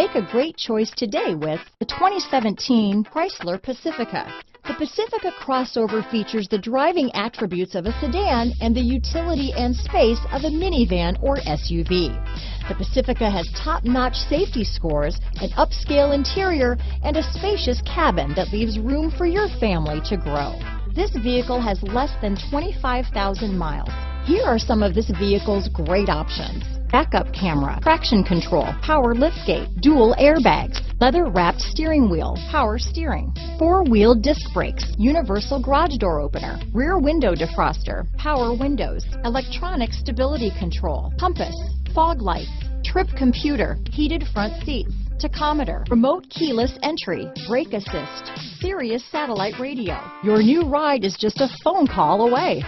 Make a great choice today with the 2017 Chrysler Pacifica. The Pacifica crossover features the driving attributes of a sedan and the utility and space of a minivan or SUV. The Pacifica has top-notch safety scores, an upscale interior, and a spacious cabin that leaves room for your family to grow. This vehicle has less than 25,000 miles. Here are some of this vehicle's great options: backup camera, traction control, power liftgate, dual airbags, leather-wrapped steering wheel, power steering, four-wheel disc brakes, universal garage door opener, rear window defroster, power windows, electronic stability control, compass, fog lights, trip computer, heated front seats, tachometer, remote keyless entry, brake assist, Sirius satellite radio. Your new ride is just a phone call away.